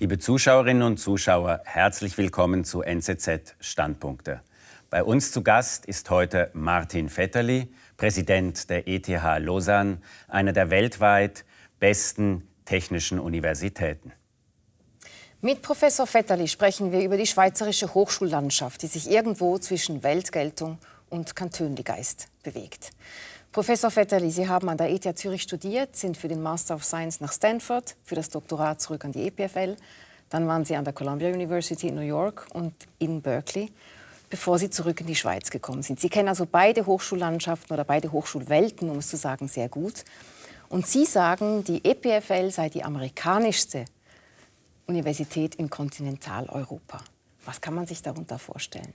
Liebe Zuschauerinnen und Zuschauer, herzlich willkommen zu NZZ Standpunkte. Bei uns zu Gast ist heute Martin Vetterli, Präsident der ETH Lausanne, einer der weltweit besten technischen Universitäten. Mit Professor Vetterli sprechen wir über die schweizerische Hochschullandschaft, die sich irgendwo zwischen Weltgeltung und Kantönlichkeit bewegt. Professor Vetterli, Sie haben an der ETH Zürich studiert, sind für den Master of Science nach Stanford, für das Doktorat zurück an die EPFL. Dann waren Sie an der Columbia University in New York und in Berkeley, bevor Sie zurück in die Schweiz gekommen sind. Sie kennen also beide Hochschullandschaften oder beide Hochschulwelten, um es zu sagen, sehr gut. Und Sie sagen, die EPFL sei die amerikanischste Universität in Kontinentaleuropa. Was kann man sich darunter vorstellen?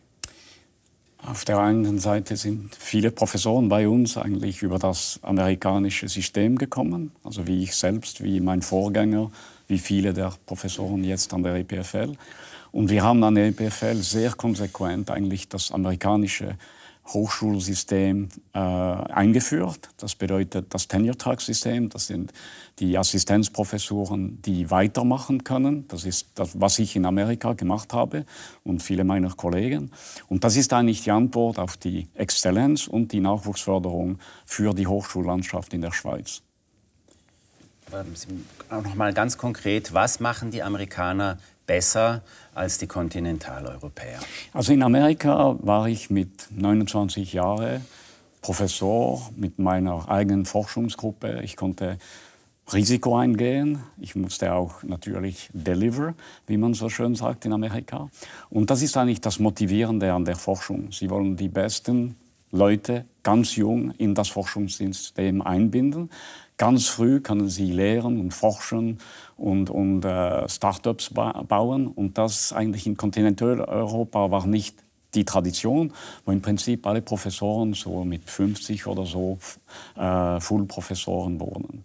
Auf der einen Seite sind viele Professoren bei uns eigentlich über das amerikanische System gekommen, also wie ich selbst, wie mein Vorgänger, wie viele der Professoren jetzt an der EPFL. Und wir haben an der EPFL sehr konsequent eigentlich das amerikanische Hochschulsystem eingeführt. Das bedeutet das Tenure-Track-System, das sind die Assistenzprofessuren, die weitermachen können. Das ist das, was ich in Amerika gemacht habe und viele meiner Kollegen. Und das ist eigentlich die Antwort auf die Exzellenz und die Nachwuchsförderung für die Hochschullandschaft in der Schweiz. Aber auch noch mal ganz konkret, was machen die Amerikaner besser als die Kontinentaleuropäer? Also in Amerika war ich mit 29 Jahren Professor mit meiner eigenen Forschungsgruppe. Ich konnte Risiko eingehen. Ich musste auch natürlich deliver, wie man so schön sagt in Amerika. Und das ist eigentlich das Motivierende an der Forschung. Sie wollen die besten Leute ganz jung in das Forschungssystem einbinden. Ganz früh können sie lehren und forschen und Start-ups bauen. Und das eigentlich in Kontinentaleuropa war nicht die Tradition, wo im Prinzip alle Professoren so mit 50 oder so Full-Professoren wurden.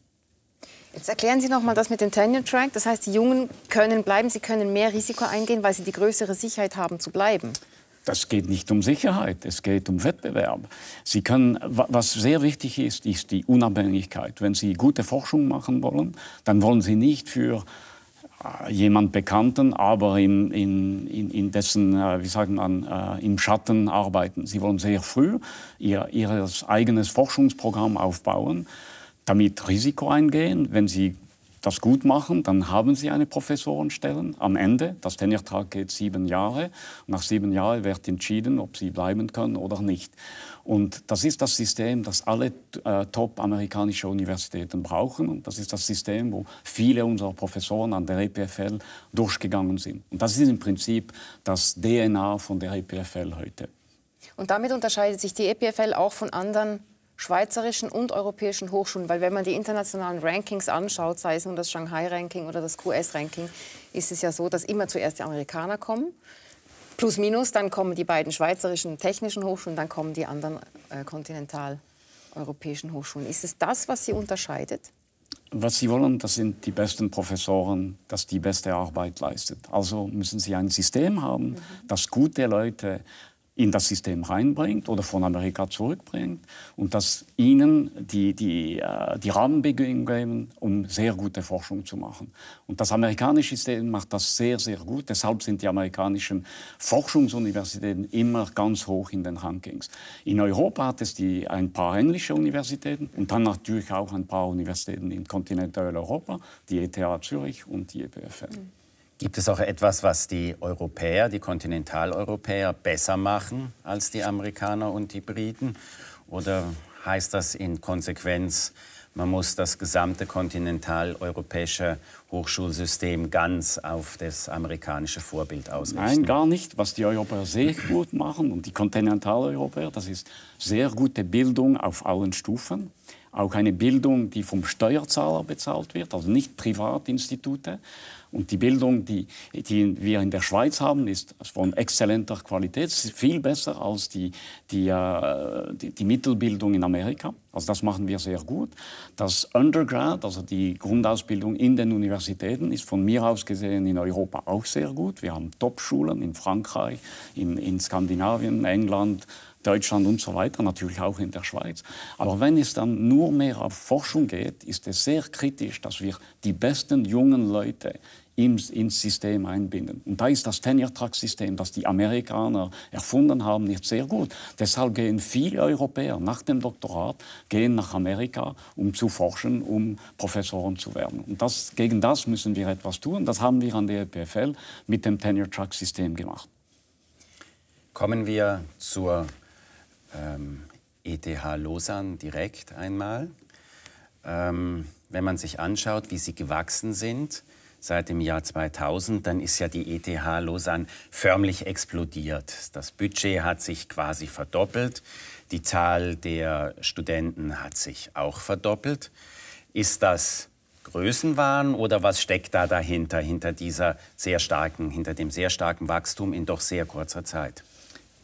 Jetzt erklären Sie noch mal das mit dem Tenure-Track. Das heißt, die Jungen können bleiben, sie können mehr Risiko eingehen, weil sie die größere Sicherheit haben zu bleiben. Das geht nicht um Sicherheit, es geht um Wettbewerb. Sie können, was sehr wichtig ist, ist die Unabhängigkeit. Wenn Sie gute Forschung machen wollen, dann wollen Sie nicht für jemand Bekannten, aber in dessen, wie sagt man, im Schatten arbeiten. Sie wollen sehr früh ihr eigenes Forschungsprogramm aufbauen, damit Risiko eingehen, wenn Sie das gut machen, dann haben Sie eine Professorenstelle am Ende. Das Tenure-Track geht 7 Jahre. Nach 7 Jahren wird entschieden, ob Sie bleiben können oder nicht. Und das ist das System, das alle top-amerikanische Universitäten brauchen. Und das ist das System, wo viele unserer Professoren an der EPFL durchgegangen sind. Und das ist im Prinzip das DNA von der EPFL heute. Und damit unterscheidet sich die EPFL auch von anderen schweizerischen und europäischen Hochschulen, weil wenn man die internationalen Rankings anschaut, sei es nun das Shanghai-Ranking oder das QS-Ranking, ist es ja so, dass immer zuerst die Amerikaner kommen, plus minus, dann kommen die beiden schweizerischen technischen Hochschulen, dann kommen die anderen kontinentaleuropäischen Hochschulen. Ist es das, was sie unterscheidet? Was Sie wollen, das sind die besten Professoren, das die beste Arbeit leistet. Also müssen Sie ein System haben, das gute Leute in das System reinbringt oder von Amerika zurückbringt und das ihnen die Rahmenbedingungen geben, um sehr gute Forschung zu machen. Und das amerikanische System macht das sehr, sehr gut. Deshalb sind die amerikanischen Forschungsuniversitäten immer ganz hoch in den Rankings. In Europa hat es ein paar ähnliche Universitäten und dann natürlich auch ein paar Universitäten in Kontinentaleuropa, die ETH Zürich und die EPFL. Gibt es auch etwas, was die Europäer, die Kontinentaleuropäer besser machen als die Amerikaner und die Briten? Oder heißt das in Konsequenz, man muss das gesamte kontinentaleuropäische Hochschulsystem ganz auf das amerikanische Vorbild ausrichten? Nein, gar nicht. Was die Europäer sehr gut machen und die Kontinentaleuropäer, das ist sehr gute Bildung auf allen Stufen. Auch eine Bildung, die vom Steuerzahler bezahlt wird, also nicht Privatinstitute. Und die Bildung, die wir in der Schweiz haben, ist von exzellenter Qualität, viel besser als die Mittelbildung in Amerika. Also das machen wir sehr gut. Das Undergrad, also die Grundausbildung in den Universitäten, ist von mir aus gesehen in Europa auch sehr gut. Wir haben Top-Schulen in Frankreich, in Skandinavien, England, Deutschland und so weiter, natürlich auch in der Schweiz. Aber wenn es dann nur mehr auf Forschung geht, ist es sehr kritisch, dass wir die besten jungen Leute ins System einbinden. Und da ist das Tenure-Track-System, das die Amerikaner erfunden haben, nicht sehr gut. Deshalb gehen viele Europäer nach dem Doktorat nach Amerika, um zu forschen, um Professoren zu werden. Und das, gegen das müssen wir etwas tun. Das haben wir an der EPFL mit dem Tenure-Track-System gemacht. Kommen wir zur ETH Lausanne direkt einmal. Wenn man sich anschaut, wie sie gewachsen sind seit dem Jahr 2000, dann ist ja die ETH Lausanne förmlich explodiert. Das Budget hat sich quasi verdoppelt, die Zahl der Studenten hat sich auch verdoppelt. Ist das Größenwahn oder was steckt da dahinter, hinter dem sehr starken Wachstum in doch sehr kurzer Zeit?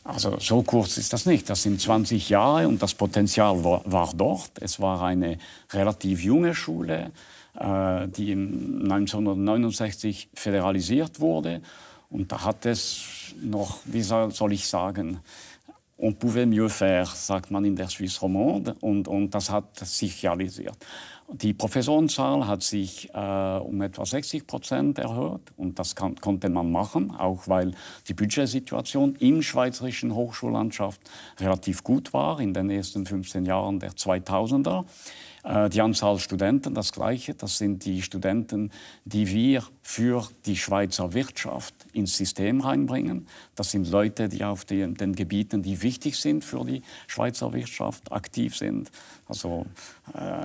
Also so kurz ist das nicht. Das sind 20 Jahre und das Potenzial war dort. Es war eine relativ junge Schule, die 1969 föderalisiert wurde. Und da hat es noch, wie soll ich sagen, on pouvait mieux faire, sagt man in der Suisse Romande. Und das hat sich realisiert. Die Professorenzahl hat sich um etwa 60% erhöht und das konnte man machen, auch weil die Budgetsituation in der schweizerischen Hochschullandschaft relativ gut war in den ersten 15 Jahren der 2000er. Die Anzahl Studenten, das Gleiche, das sind die Studenten, die wir für die Schweizer Wirtschaft ins System reinbringen. Das sind Leute, die auf den Gebieten, die wichtig sind für die Schweizer Wirtschaft, aktiv sind. Also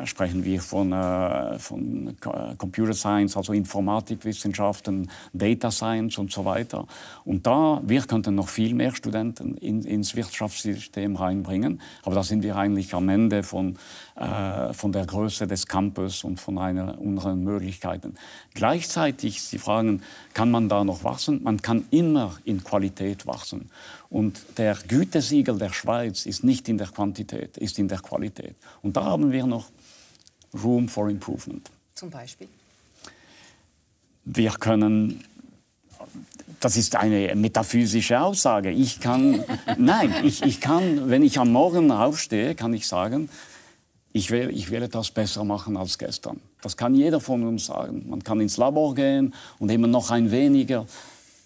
sprechen wir von Computer Science, also Informatikwissenschaften, Data Science und so weiter. Und da, wir könnten noch viel mehr Studenten ins Wirtschaftssystem reinbringen, aber da sind wir eigentlich am Ende von der Größe des Campus und von unseren Möglichkeiten. Gleichzeitig, Sie fragen, kann man da noch wachsen? Man kann immer in Qualität wachsen. Und der Gütesiegel der Schweiz ist nicht in der Quantität, ist in der Qualität. Und da haben wir noch Room for Improvement. Zum Beispiel? Wir können... Das ist eine metaphysische Aussage. Ich kann... Nein, ich kann, wenn ich am Morgen aufstehe, kann ich sagen... Ich will etwas besser machen als gestern. Das kann jeder von uns sagen. Man kann ins Labor gehen und immer noch ein weniger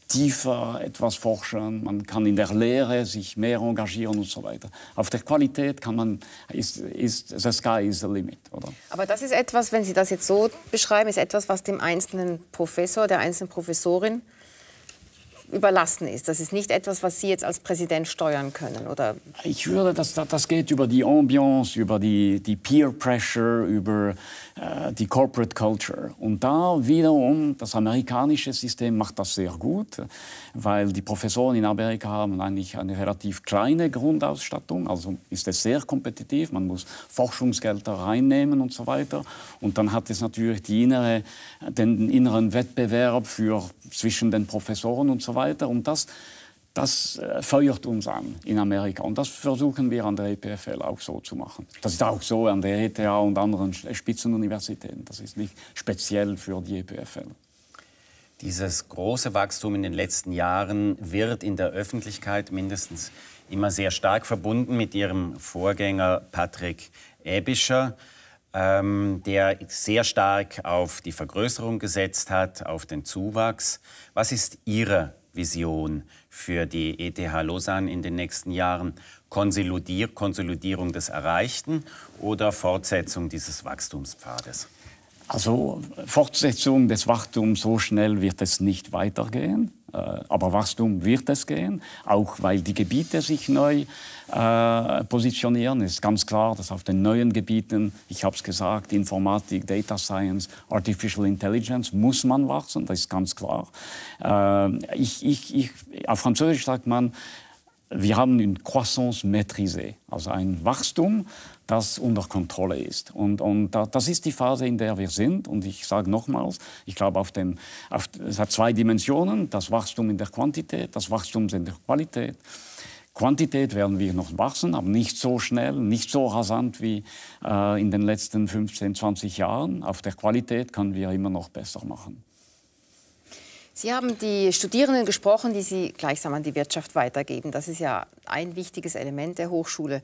tiefer etwas forschen. Man kann in der Lehre sich mehr engagieren und so weiter. Auf der Qualität kann man, the sky is the limit, oder? Aber das ist etwas, wenn Sie das jetzt so beschreiben, ist etwas, was dem einzelnen Professor, der einzelnen Professorin überlassen ist. Das ist nicht etwas, was Sie jetzt als Präsident steuern können, oder? Ich würde, das geht über die Ambiance, über die Peer Pressure, über die Corporate Culture. Und da wiederum, das amerikanische System macht das sehr gut, weil die Professoren in Amerika haben eigentlich eine relativ kleine Grundausstattung, also ist es sehr kompetitiv, man muss Forschungsgelder reinnehmen und so weiter. Und dann hat es natürlich den inneren Wettbewerb zwischen den Professoren und so weiter. Und das feuert uns an in Amerika. Und das versuchen wir an der EPFL auch so zu machen. Das ist auch so an der ETH und anderen Spitzenuniversitäten. Das ist nicht speziell für die EPFL. Dieses große Wachstum in den letzten Jahren wird in der Öffentlichkeit mindestens immer sehr stark verbunden mit Ihrem Vorgänger Patrick Ebischer, der sehr stark auf die Vergrößerung gesetzt hat, auf den Zuwachs. Was ist Ihre Vision für die ETH Lausanne in den nächsten Jahren? Konsolidierung des Erreichten oder Fortsetzung dieses Wachstumspfades? Also Fortsetzung des Wachstums, so schnell wird es nicht weitergehen. Aber Wachstum wird es gehen, auch weil die Gebiete sich neu positionieren. Es ist ganz klar, dass auf den neuen Gebieten, ich habe es gesagt, Informatik, Data Science, Artificial Intelligence, muss man wachsen, das ist ganz klar. Auf Französisch sagt man, wir haben une croissance maîtrisée, also ein Wachstum, das unter Kontrolle ist. Und das ist die Phase, in der wir sind. Und ich sage nochmals, ich glaube, es hat zwei Dimensionen. Das Wachstum in der Quantität, das Wachstum in der Qualität. Quantität werden wir noch wachsen, aber nicht so schnell, nicht so rasant wie in den letzten 15, 20 Jahren. Auf der Qualität können wir immer noch besser machen. Sie haben die Studierenden gesprochen, die Sie gleichsam an die Wirtschaft weitergeben. Das ist ja ein wichtiges Element der Hochschule.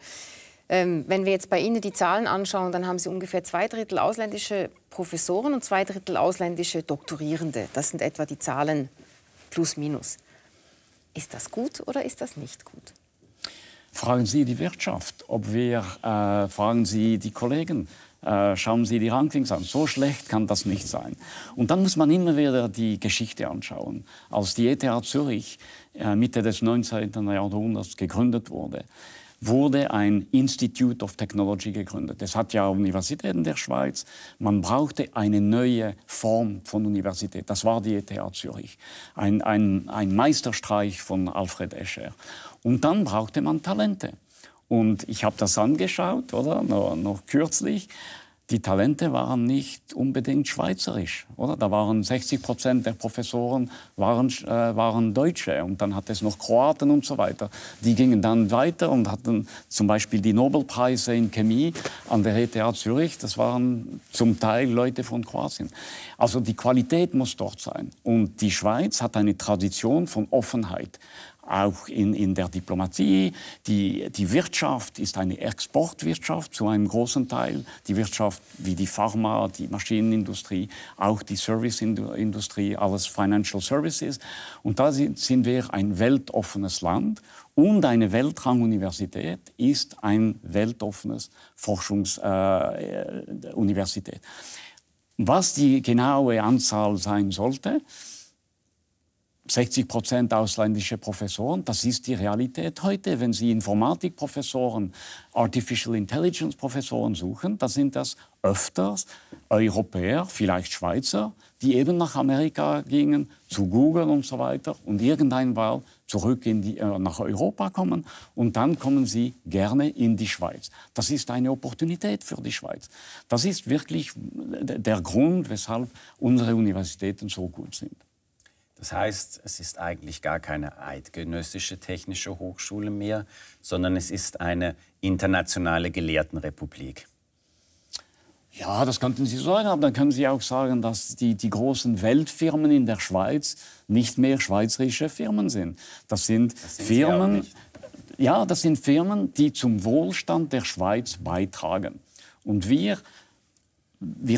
Wenn wir jetzt bei Ihnen die Zahlen anschauen, dann haben Sie ungefähr 2/3 ausländische Professoren und 2/3 ausländische Doktorierende. Das sind etwa die Zahlen plus minus. Ist das gut oder ist das nicht gut? Fragen Sie die Wirtschaft, fragen Sie die Kollegen, schauen Sie die Rankings an. So schlecht kann das nicht sein. Und dann muss man immer wieder die Geschichte anschauen. Als die ETH Zürich Mitte des 19. Jahrhunderts gegründet wurde, wurde ein Institute of Technology gegründet. Es hat ja Universitäten der Schweiz. Man brauchte eine neue Form von Universität. Das war die ETH Zürich. Ein Meisterstreich von Alfred Escher. Und dann brauchte man Talente. Und ich habe das angeschaut, oder? Noch kürzlich. Die Talente waren nicht unbedingt schweizerisch, oder? Da waren 60% der Professoren waren Deutsche und dann hat es noch Kroaten und so weiter. Die gingen dann weiter und hatten zum Beispiel die Nobelpreise in Chemie an der ETH Zürich. Das waren zum Teil Leute von Kroatien. Also die Qualität muss dort sein. Und die Schweiz hat eine Tradition von Offenheit. Auch in der Diplomatie. Die Wirtschaft ist eine Exportwirtschaft zu einem großen Teil. Die Wirtschaft wie die Pharma, die Maschinenindustrie, auch die Serviceindustrie, alles Financial Services. Und da sind wir ein weltoffenes Land. Und eine Weltrang-Universität ist ein weltoffenes Forschungsuniversität. Was die genaue Anzahl sein sollte, 60% ausländische Professoren, das ist die Realität heute. Wenn Sie Informatikprofessoren, Artificial Intelligence Professoren suchen, dann sind das öfters Europäer, vielleicht Schweizer, die eben nach Amerika gingen, zu Google und so weiter und irgendwann mal zurück nach Europa kommen und dann kommen sie gerne in die Schweiz. Das ist eine Opportunität für die Schweiz. Das ist wirklich der Grund, weshalb unsere Universitäten so gut sind. Das heißt, es ist eigentlich gar keine eidgenössische technische Hochschule mehr, sondern es ist eine internationale Gelehrtenrepublik. Ja, das könnten Sie sagen, aber dann können Sie auch sagen, dass die großen Weltfirmen in der Schweiz nicht mehr schweizerische Firmen sind. Das sind Firmen, ja, das sind Firmen, die zum Wohlstand der Schweiz beitragen. Und wir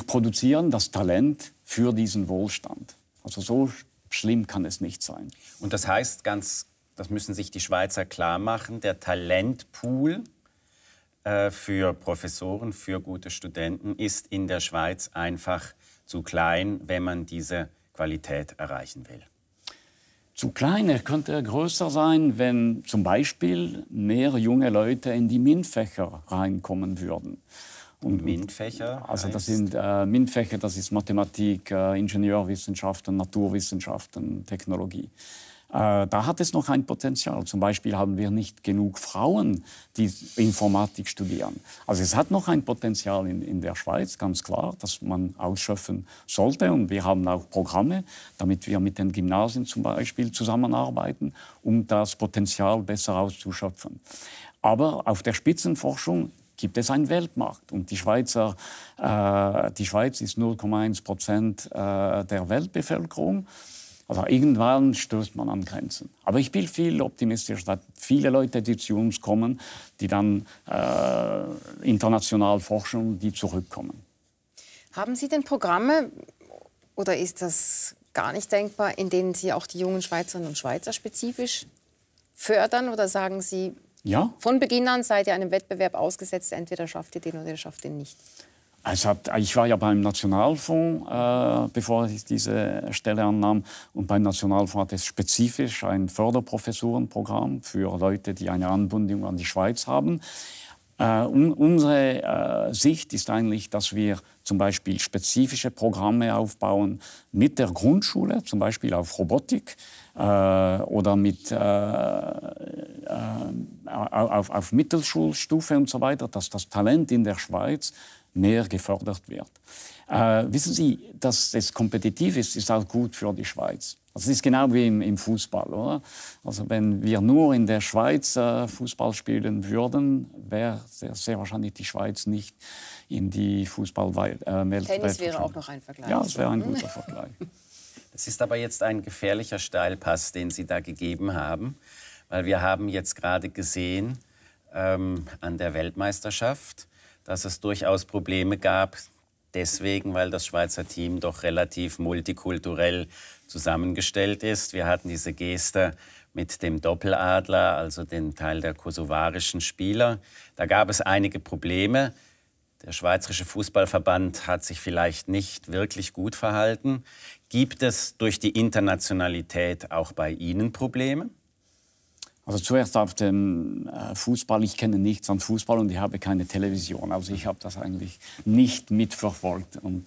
produzieren das Talent für diesen Wohlstand. Also so schlimm kann es nicht sein. Und das heißt, das müssen sich die Schweizer klar machen, der Talentpool für Professoren, für gute Studenten ist in der Schweiz einfach zu klein, wenn man diese Qualität erreichen will. Zu klein, er könnte größer sein, wenn zum Beispiel mehr junge Leute in die MINT-Fächer reinkommen würden. Und MINT-Fächer? Also das sind MINT-Fächer, das ist Mathematik, Ingenieurwissenschaften, Naturwissenschaften, Technologie. Da hat es noch ein Potenzial. Zum Beispiel haben wir nicht genug Frauen, die Informatik studieren. Also es hat noch ein Potenzial in der Schweiz, ganz klar, das man ausschöpfen sollte. Und wir haben auch Programme, damit wir mit den Gymnasien zum Beispiel zusammenarbeiten, um das Potenzial besser auszuschöpfen. Aber auf der Spitzenforschung gibt es einen Weltmarkt. Und die Schweiz ist 0,1% der Weltbevölkerung. Also irgendwann stößt man an Grenzen. Aber ich bin viel optimistisch, dass viele Leute, die zu uns kommen, die dann international forschen, die zurückkommen. Haben Sie denn Programme, oder ist das gar nicht denkbar, in denen Sie auch die jungen Schweizerinnen und Schweizer spezifisch fördern? Oder sagen Sie, ja. Von Beginn an seid ihr einem Wettbewerb ausgesetzt, entweder schafft ihr den oder ihr schafft den nicht. Also ich war ja beim Nationalfonds, bevor ich diese Stelle annahm. Und beim Nationalfonds hat es spezifisch ein Förderprofessurenprogramm für Leute, die eine Anbindung an die Schweiz haben. Unsere Sicht ist eigentlich, dass wir zum Beispiel spezifische Programme aufbauen mit der Grundschule, zum Beispiel auf Robotik oder auf Mittelschulstufe und so weiter, dass das Talent in der Schweiz mehr gefördert wird. Wissen Sie, dass es kompetitiv ist, ist auch gut für die Schweiz. Das ist genau wie im Fußball, oder? Also wenn wir nur in der Schweiz Fußball spielen würden, wäre sehr wahrscheinlich die Schweiz nicht in die Fußball-Welt. Tennis wäre auch noch ein Vergleich. Ja, das wäre ein guter Vergleich. Das ist aber jetzt ein gefährlicher Steilpass, den Sie da gegeben haben, weil wir haben jetzt gerade gesehen an der Weltmeisterschaft, dass es durchaus Probleme gab, deswegen, weil das Schweizer Team doch relativ multikulturell zusammengestellt ist. Wir hatten diese Geste mit dem Doppeladler, also den Teil der kosovarischen Spieler. Da gab es einige Probleme. Der Schweizerische Fußballverband hat sich vielleicht nicht wirklich gut verhalten. Gibt es durch die Internationalität auch bei Ihnen Probleme? Also zuerst auf dem Fußball. Ich kenne nichts an Fußball und ich habe keine Television. Also ich habe das eigentlich nicht mitverfolgt und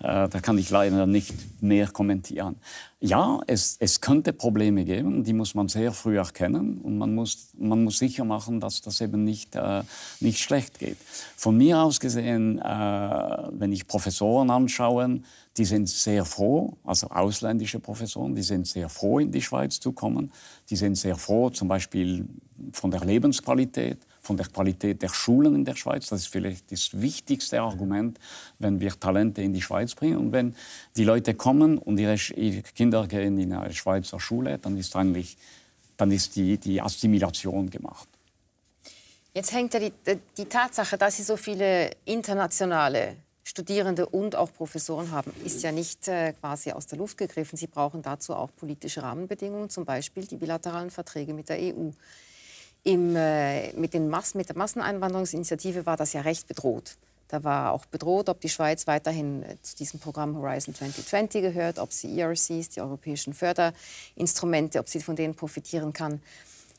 da kann ich leider nicht mehr kommentieren. Ja, es könnte Probleme geben, die muss man sehr früh erkennen und man muss sicher machen, dass das eben nicht schlecht geht. Von mir aus gesehen, wenn ich Professoren anschaue, die sind sehr froh, also ausländische Professoren, die sind sehr froh, in die Schweiz zu kommen. Die sind sehr froh, zum Beispiel von der Lebensqualität, von der Qualität der Schulen in der Schweiz. Das ist vielleicht das wichtigste Argument, wenn wir Talente in die Schweiz bringen. Und wenn die Leute kommen und ihre Kinder gehen in eine Schweizer Schule, dann ist die Assimilation gemacht. Jetzt hängt ja die Tatsache, dass Sie so viele internationale Studierende und auch Professoren haben, ist ja nicht quasi aus der Luft gegriffen. Sie brauchen dazu auch politische Rahmenbedingungen, zum Beispiel die bilateralen Verträge mit der EU. Mit der Masseneinwanderungsinitiative war das ja recht bedroht. Da war auch bedroht, ob die Schweiz weiterhin zu diesem Programm Horizon 2020 gehört, ob sie ERCs, die europäischen Förderinstrumente, ob sie von denen profitieren kann.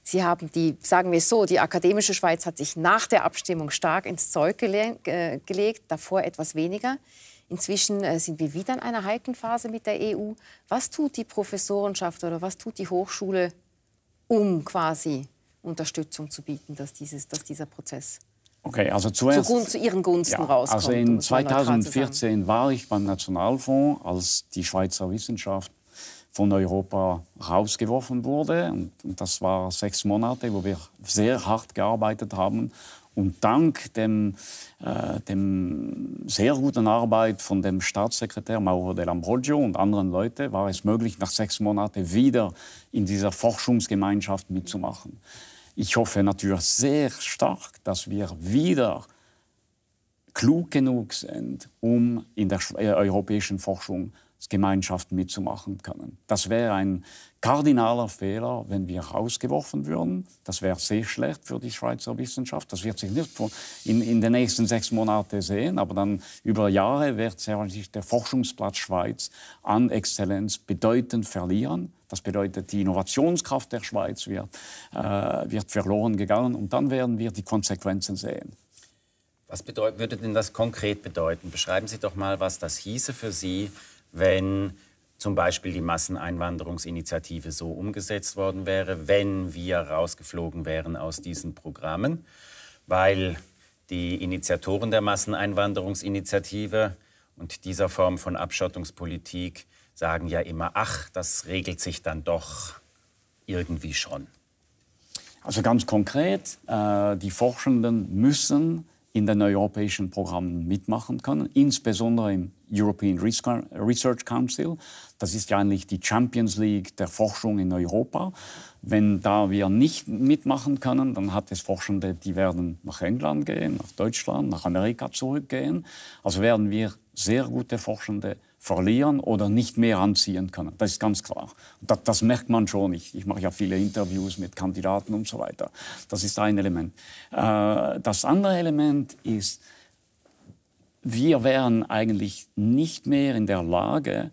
Sie haben die, sagen wir es so, die akademische Schweiz hat sich nach der Abstimmung stark ins Zeug gelegt, davor etwas weniger. Inzwischen sind wir wieder in einer heiklen Phase mit der EU. Was tut die Professorenschaft oder was tut die Hochschule, um quasi Unterstützung zu bieten, dass dieser Prozess okay, also zu Ihren Gunsten rauskommt? Also in 2014 war ich beim Nationalfonds, als die Schweizer Wissenschaft von Europa rausgeworfen wurde. Und das waren 6 Monate, wo wir sehr hart gearbeitet haben. Und dank dem sehr guten Arbeit von dem Staatssekretär Mauro Dell'Ambrogio und anderen Leuten war es möglich, nach 6 Monaten wieder in dieser Forschungsgemeinschaft mitzumachen. Ich hoffe natürlich sehr stark, dass wir wieder klug genug sind, um in der europäischen Forschung Gemeinschaft mitzumachen können. Das wäre ein kardinaler Fehler, wenn wir rausgeworfen würden. Das wäre sehr schlecht für die Schweizer Wissenschaft. Das wird sich nicht in den nächsten 6 Monaten sehen, aber dann über Jahre wird sich der Forschungsplatz Schweiz an Exzellenz bedeutend verlieren. Das bedeutet, die Innovationskraft der Schweiz wird verloren gegangen und dann werden wir die Konsequenzen sehen. Was würde denn das konkret bedeuten? Beschreiben Sie doch mal, was das hieße für Sie, wenn zum Beispiel die Masseneinwanderungsinitiative so umgesetzt worden wäre, wenn wir rausgeflogen wären aus diesen Programmen, weil die Initiatoren der Masseneinwanderungsinitiative und dieser Form von Abschottungspolitik sagen ja immer, ach, das regelt sich dann doch irgendwie schon. Also ganz konkret, die Forschenden müssen in den europäischen Programmen mitmachen können, insbesondere im European Research Council. Das ist ja eigentlich die Champions League der Forschung in Europa. Wenn da wir nicht mitmachen können, dann hat es Forschende, die werden nach England gehen, nach Deutschland, nach Amerika zurückgehen. Also werden wir sehr gute Forschende verlieren oder nicht mehr anziehen können. Das ist ganz klar. Das merkt man schon. Ich mache ja viele Interviews mit Kandidaten und so weiter. Das ist ein Element. Das andere Element ist, wir wären eigentlich nicht mehr in der Lage,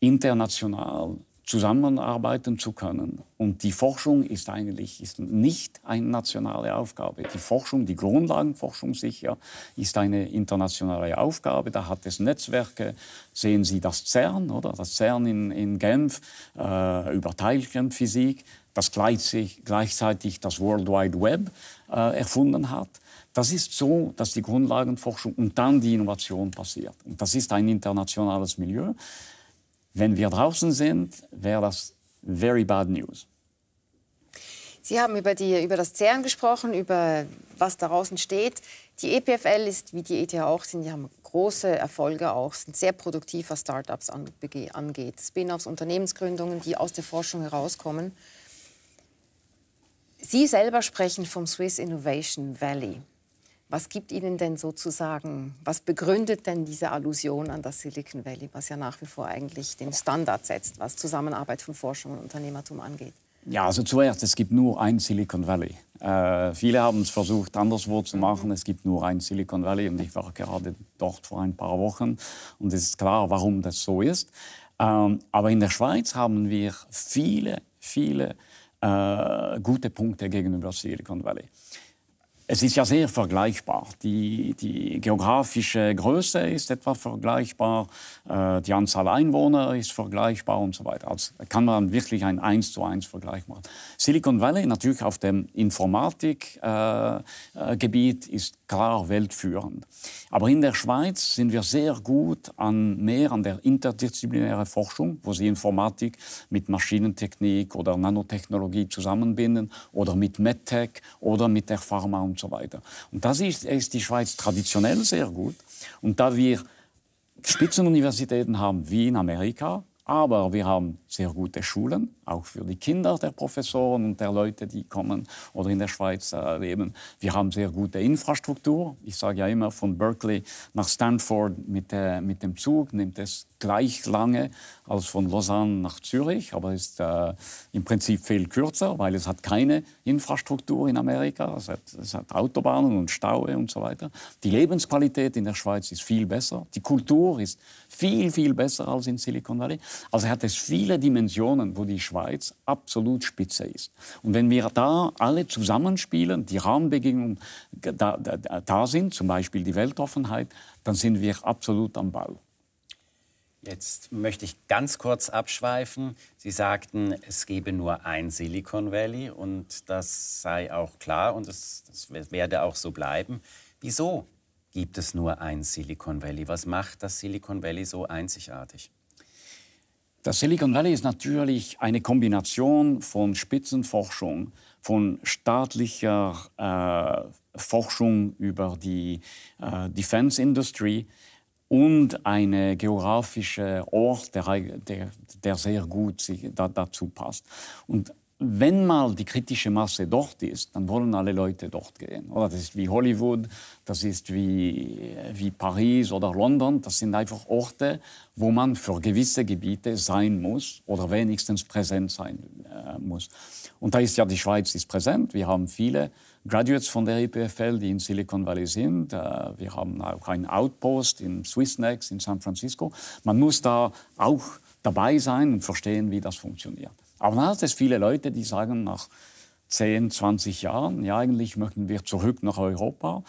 international zusammenarbeiten zu können. Und die Forschung ist eigentlich nicht eine nationale Aufgabe. Die Forschung, die Grundlagenforschung sicher, ist eine internationale Aufgabe. Da hat es Netzwerke, sehen Sie das CERN, oder? Das CERN in Genf über Teilchenphysik, das gleichzeitig das World Wide Web erfunden hat. Das ist so, dass die Grundlagenforschung und dann die Innovation passiert. Und das ist ein internationales Milieu. Wenn wir draußen sind, wäre das very bad news. Sie haben über das CERN gesprochen, über was da draußen steht. Die EPFL ist, wie die ETH auch, die haben große Erfolge auch, sind sehr produktiv, was Startups angeht. Spin-offs, Unternehmensgründungen, die aus der Forschung herauskommen. Sie selber sprechen vom Swiss Innovation Valley. Was gibt Ihnen denn sozusagen, was begründet denn diese Allusion an das Silicon Valley, was ja nach wie vor eigentlich den Standard setzt, was Zusammenarbeit von Forschung und Unternehmertum angeht? Ja, also zuerst, es gibt nur ein Silicon Valley. Viele haben es versucht, anderswo zu machen. Es gibt nur ein Silicon Valley und ich war gerade dort vor ein paar Wochen. Und es ist klar, warum das so ist. Aber in der Schweiz haben wir viele gute Punkte gegenüber Silicon Valley. Es ist ja sehr vergleichbar. Die geografische Größe ist etwa vergleichbar, die Anzahl Einwohner ist vergleichbar und so weiter. Also kann man wirklich ein 1:1 Vergleich machen. Silicon Valley natürlich auf dem Informatikgebiet ist klar weltführend. Aber in der Schweiz sind wir sehr gut an der interdisziplinären Forschung, wo sie Informatik mit Maschinentechnik oder Nanotechnologie zusammenbinden oder mit MedTech oder mit der Pharma und so weiter. Und das ist die Schweiz traditionell sehr gut. Und da wir Spitzenuniversitäten haben wie in Amerika, aber wir haben sehr gute Schulen, auch für die Kinder der Professoren und der Leute, die kommen oder in der Schweiz leben. Wir haben sehr gute Infrastruktur. Ich sage ja immer, von Berkeley nach Stanford mit dem Zug nimmt es gleich lange als von Lausanne nach Zürich, aber ist im Prinzip viel kürzer, weil es hat keine Infrastruktur in Amerika. Es hat Autobahnen und Staue und so weiter. Die Lebensqualität in der Schweiz ist viel besser. Die Kultur ist viel, viel besser als in Silicon Valley. Also hat es viele Dimensionen, wo die Schweiz absolut spitze ist. Und wenn wir da alle zusammenspielen, die Rahmenbedingungen da sind, zum Beispiel die Weltoffenheit, dann sind wir absolut am Ball. Jetzt möchte ich ganz kurz abschweifen. Sie sagten, es gebe nur ein Silicon Valley und das sei auch klar und das werde auch so bleiben. Wieso gibt es nur ein Silicon Valley? Was macht das Silicon Valley so einzigartig? Das Silicon Valley ist natürlich eine Kombination von Spitzenforschung, von staatlicher Forschung über die Defense Industry und ein geografischer Ort, der sehr gut dazu passt. Und wenn mal die kritische Masse dort ist, dann wollen alle Leute dort gehen. Oder das ist wie Hollywood, das ist wie Paris oder London. Das sind einfach Orte, wo man für gewisse Gebiete sein muss oder wenigstens präsent sein muss. Und da ist ja die Schweiz ist präsent. Wir haben viele Graduates von der EPFL, die in Silicon Valley sind. Wir haben auch einen Outpost in Swissnex in San Francisco. Man muss da auch dabei sein und verstehen, wie das funktioniert. Aber dann hat es viele Leute, die sagen nach 10, 20 Jahren, ja, eigentlich möchten wir zurück nach Europa,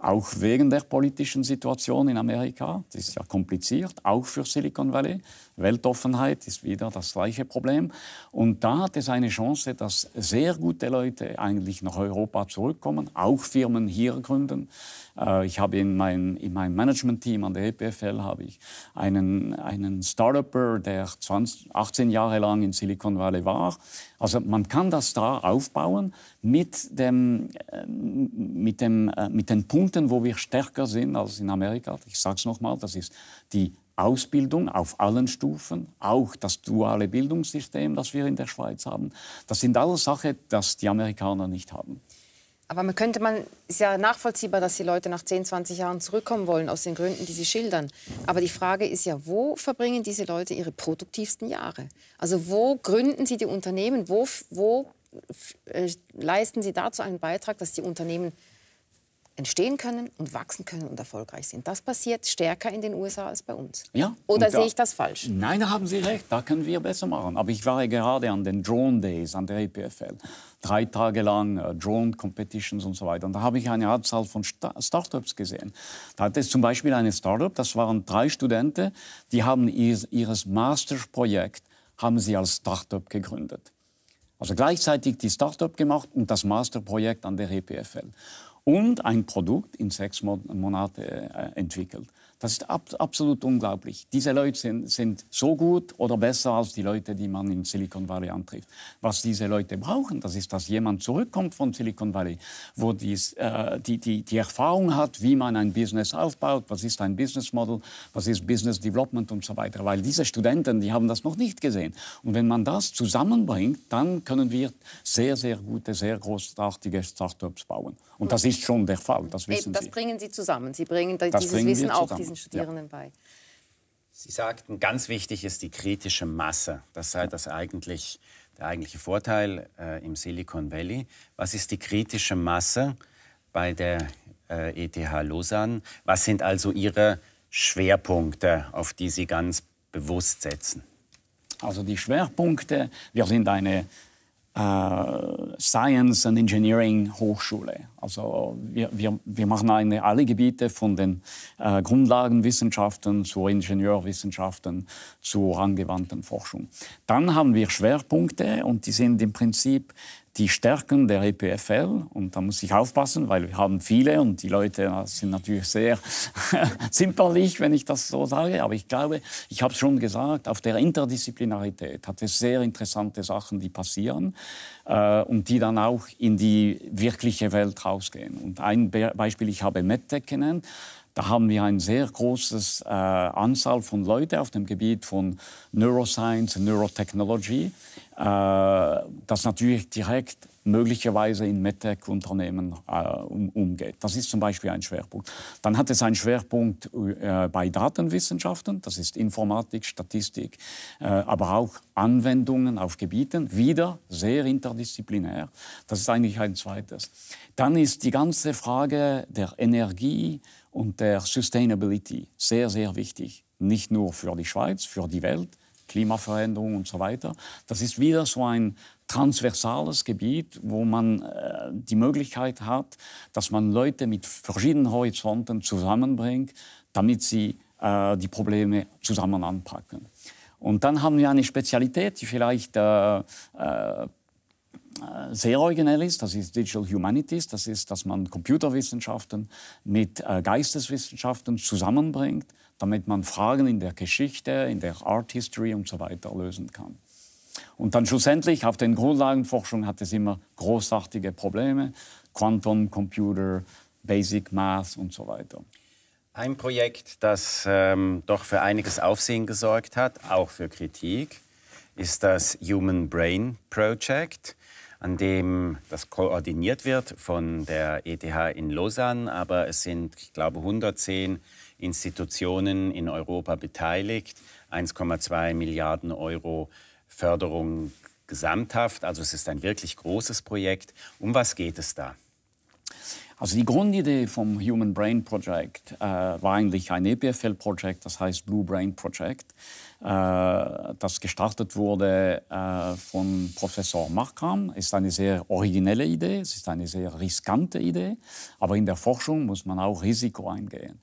auch wegen der politischen Situation in Amerika. Das ist ja kompliziert, auch für Silicon Valley. Weltoffenheit ist wieder das gleiche Problem. Und da hat es eine Chance, dass sehr gute Leute eigentlich nach Europa zurückkommen, auch Firmen hier gründen. Ich habe in meinem Management-Team an der EPFL habe ich einen Startupper, der 18 Jahre lang in Silicon Valley war. Also man kann das da aufbauen mit den Punkten, wo wir stärker sind als in Amerika. Ich sage es nochmal, das ist die Ausbildung auf allen Stufen, auch das duale Bildungssystem, das wir in der Schweiz haben. Das sind alles Sachen, die die Amerikaner nicht haben. Aber ist ja nachvollziehbar, dass die Leute nach 10, 20 Jahren zurückkommen wollen, aus den Gründen, die sie schildern. Aber die Frage ist ja, wo verbringen diese Leute ihre produktivsten Jahre? Also wo gründen sie die Unternehmen? Wo leisten sie dazu einen Beitrag, dass die Unternehmen entstehen können und wachsen können und erfolgreich sind? Das passiert stärker in den USA als bei uns. Ja, oder sehe ich das falsch? Nein, da haben Sie recht, da können wir besser machen. Aber ich war gerade an den Drone Days an der EPFL. 3 Tage lang Drone Competitions und so weiter. Und da habe ich eine Anzahl von Startups gesehen. Da hat es zum Beispiel eine Startup, das waren 3 Studenten, die haben ihres Masterprojekt als Startup gegründet. Also gleichzeitig die Startup gemacht und das Masterprojekt an der EPFL. Und ein Produkt in 6 Monaten entwickelt. Das ist absolut unglaublich. Diese Leute sind so gut oder besser als die Leute, die man in Silicon Valley antrifft. Was diese Leute brauchen, das ist, dass jemand zurückkommt von Silicon Valley, wo die Erfahrung hat, wie man ein Business aufbaut, was ist ein Business Model, was ist Business Development und so weiter. Weil diese Studenten, die haben das noch nicht gesehen. Und wenn man das zusammenbringt, dann können wir sehr, sehr gute, sehr großartige Startups bauen. Und das ist schon der Fall, das wissen Sie. Das bringen Sie zusammen, Sie bringen dieses Wissen auch diesen Studierenden bei. Sie sagten, ganz wichtig ist die kritische Masse. Das sei das der eigentliche Vorteil im Silicon Valley. Was ist die kritische Masse bei der ETH Lausanne? Was sind also Ihre Schwerpunkte, auf die Sie ganz bewusst setzen? Also die Schwerpunkte, wir sind eine Science and Engineering Hochschule. Also wir machen alle Gebiete von den Grundlagenwissenschaften zu Ingenieurwissenschaften zur angewandten Forschung. Dann haben wir Schwerpunkte und die sind im Prinzip die Stärken der EPFL, und da muss ich aufpassen, weil wir haben viele und die Leute sind natürlich sehr zimperlich, wenn ich das so sage, aber ich glaube, ich habe es schon gesagt, auf der Interdisziplinarität hat es sehr interessante Sachen, die passieren und die dann auch in die wirkliche Welt rausgehen. Und ein Beispiel, ich habe MedTech genannt. Da haben wir eine sehr große Anzahl von Leuten auf dem Gebiet von Neuroscience, Neurotechnology, das natürlich direkt möglicherweise in MedTech-Unternehmen umgeht. Das ist zum Beispiel ein Schwerpunkt. Dann hat es einen Schwerpunkt bei Datenwissenschaften, das ist Informatik, Statistik, aber auch Anwendungen auf Gebieten, wieder sehr interdisziplinär. Das ist eigentlich ein zweites. Dann ist die ganze Frage der Energie und der Sustainability sehr, sehr wichtig. Nicht nur für die Schweiz, für die Welt, Klimaveränderung und so weiter. Das ist wieder so ein transversales Gebiet, wo man die Möglichkeit hat, dass man Leute mit verschiedenen Horizonten zusammenbringt, damit sie die Probleme zusammen anpacken. Und dann haben wir eine Spezialität, die vielleicht sehr originell ist, das ist Digital Humanities, das ist, dass man Computerwissenschaften mit Geisteswissenschaften zusammenbringt, damit man Fragen in der Geschichte, in der Art History und so weiter lösen kann. Und dann schlussendlich auf den Grundlagenforschung hat es immer großartige Probleme, Quantum Computer, Basic Math und so weiter. Ein Projekt, das doch für einiges Aufsehen gesorgt hat, auch für Kritik, ist das Human Brain Project, an dem das koordiniert wird von der ETH in Lausanne. Aber es sind, ich glaube, 110 Institutionen in Europa beteiligt, 1,2 Milliarden Euro Förderung gesamthaft. Also es ist ein wirklich großes Projekt. Um was geht es da? Also die Grundidee vom Human Brain Project war eigentlich ein EPFL-Projekt, das heißt Blue Brain Project, das gestartet wurde von Professor Markram. Ist eine sehr originelle Idee, es ist eine sehr riskante Idee, aber in der Forschung muss man auch Risiko eingehen.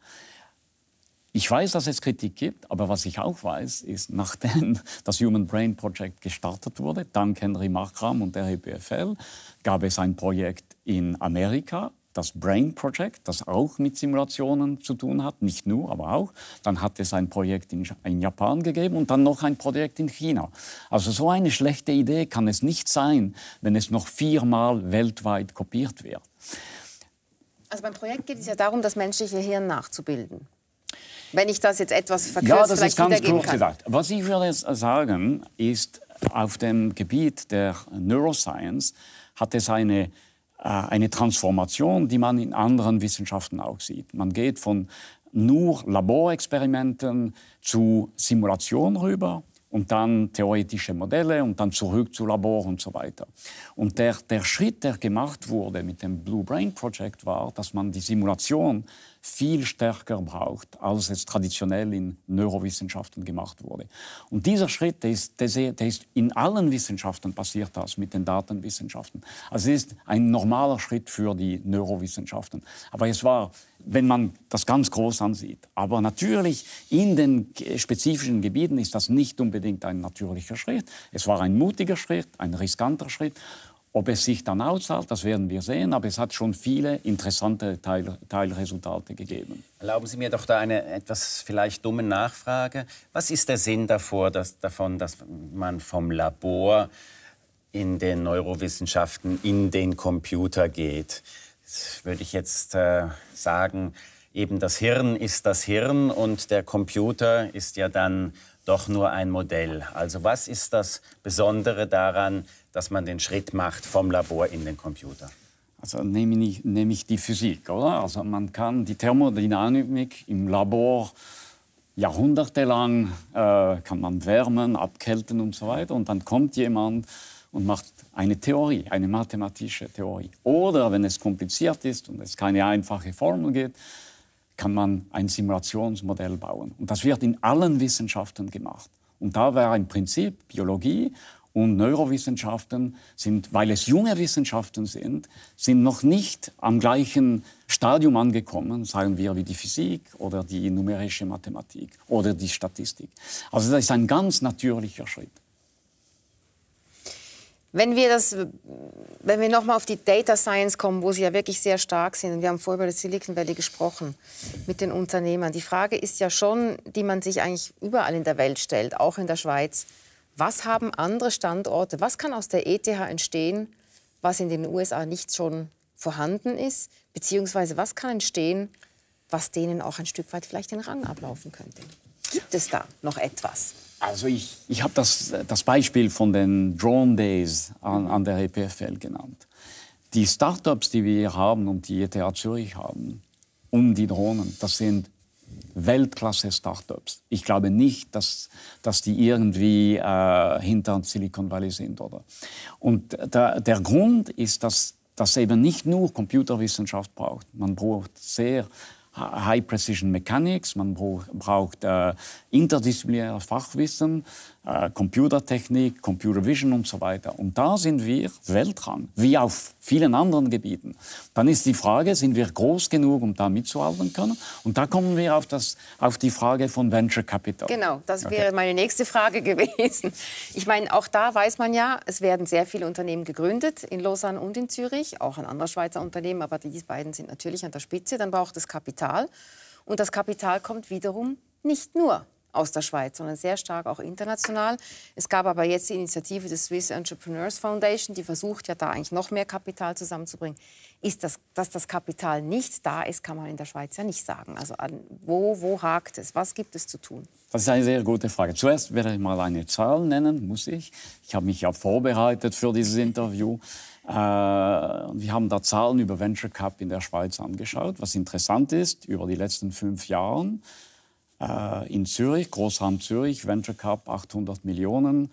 Ich weiß, dass es Kritik gibt, aber was ich auch weiß, ist, nachdem das Human Brain Project gestartet wurde, dank Henry Markram und der EPFL, gab es ein Projekt in Amerika, das Brain Project, das auch mit Simulationen zu tun hat, nicht nur, aber auch. Dann hat es ein Projekt in Japan gegeben und dann noch ein Projekt in China. Also so eine schlechte Idee kann es nicht sein, wenn es noch 4-mal weltweit kopiert wird. Also beim Projekt geht es ja darum, das menschliche Hirn nachzubilden. Wenn ich das jetzt etwas verkürzt, ja, das vielleicht wiedergeben kann. Gesagt. Was ich würde sagen, ist, auf dem Gebiet der Neuroscience hat es eine Transformation, die man in anderen Wissenschaften auch sieht. Man geht von nur Laborexperimenten zu Simulation rüber und dann theoretische Modelle und dann zurück zu Labor und so weiter. Und der Schritt, der gemacht wurde mit dem Blue Brain Project, war, dass man die Simulation viel stärker braucht, als es traditionell in Neurowissenschaften gemacht wurde. Und dieser Schritt, der ist in allen Wissenschaften passiert, das mit den Datenwissenschaften. Also es ist ein normaler Schritt für die Neurowissenschaften. Aber es war, wenn man das ganz groß ansieht, aber natürlich in den spezifischen Gebieten ist das nicht unbedingt ein natürlicher Schritt. Es war ein mutiger Schritt, ein riskanter Schritt. Ob es sich dann auszahlt, das werden wir sehen, aber es hat schon viele interessante Teilresultate gegeben. Erlauben Sie mir doch da eine etwas vielleicht dumme Nachfrage. Was ist der Sinn davon, dass man vom Labor in den Neurowissenschaften in den Computer geht? Das würde ich jetzt sagen, eben das Hirn ist das Hirn und der Computer ist ja dann doch nur ein Modell. Also was ist das Besondere daran, dass man den Schritt macht vom Labor in den Computer? Also nehme ich die Physik, oder? Also man kann die Thermodynamik im Labor jahrhundertelang kann man wärmen, abkälten und so weiter. Und dann kommt jemand und macht eine Theorie, eine mathematische Theorie. Oder wenn es kompliziert ist und es keine einfache Formel gibt, kann man ein Simulationsmodell bauen. Und das wird in allen Wissenschaften gemacht. Und da wäre im Prinzip Biologie und Neurowissenschaften sind, weil es junge Wissenschaften sind noch nicht am gleichen Stadium angekommen, sagen wir, wie die Physik oder die numerische Mathematik oder die Statistik. Also das ist ein ganz natürlicher Schritt. Wenn wir nochmal auf die Data Science kommen, wo Sie ja wirklich sehr stark sind, und wir haben vorher über das Silicon Valley gesprochen, mit den Unternehmern, die Frage ist ja schon, die man sich eigentlich überall in der Welt stellt, auch in der Schweiz, was haben andere Standorte, was kann aus der ETH entstehen, was in den USA nicht schon vorhanden ist, beziehungsweise was kann entstehen, was denen auch ein Stück weit vielleicht den Rang ablaufen könnte? Gibt es da noch etwas? Also ich habe das Beispiel von den Drone Days an der EPFL genannt. Die Startups, die wir hier haben und die ETH Zürich haben, um die Drohnen, das sind Weltklasse-Startups. Ich glaube nicht, dass die irgendwie hinter Silicon Valley sind, oder? Und der Grund ist, dass das eben nicht nur Computerwissenschaft braucht. Man braucht sehr High-Precision Mechanics, man braucht interdisziplinäres Fachwissen, Computertechnik, Computer Vision und so weiter. Und da sind wir Weltrang, wie auf vielen anderen Gebieten. Dann ist die Frage, sind wir groß genug, um da mitzuhalten können? Und da kommen wir auf die Frage von Venture Capital. Genau, das wäre meine nächste Frage gewesen. Ich meine, auch da weiß man ja, es werden sehr viele Unternehmen gegründet, in Lausanne und in Zürich, auch ein anderes Schweizer Unternehmen, aber diese beiden sind natürlich an der Spitze. Dann braucht es Kapital. Und das Kapital kommt wiederum nicht nur aus der Schweiz, sondern sehr stark auch international. Es gab aber jetzt die Initiative des Swiss Entrepreneurs Foundation, die versucht ja da eigentlich noch mehr Kapital zusammenzubringen. Ist das, dass das Kapital nicht da ist, kann man in der Schweiz ja nicht sagen. Also wo hakt es? Was gibt es zu tun? Das ist eine sehr gute Frage. Zuerst werde ich mal eine Zahl nennen, muss ich. Ich habe mich ja vorbereitet für dieses Interview. Wir haben da Zahlen über Venture Cap in der Schweiz angeschaut. Was interessant ist, über die letzten 5 Jahre in Zürich, Großraum Zürich, Venture Cap 800 Millionen,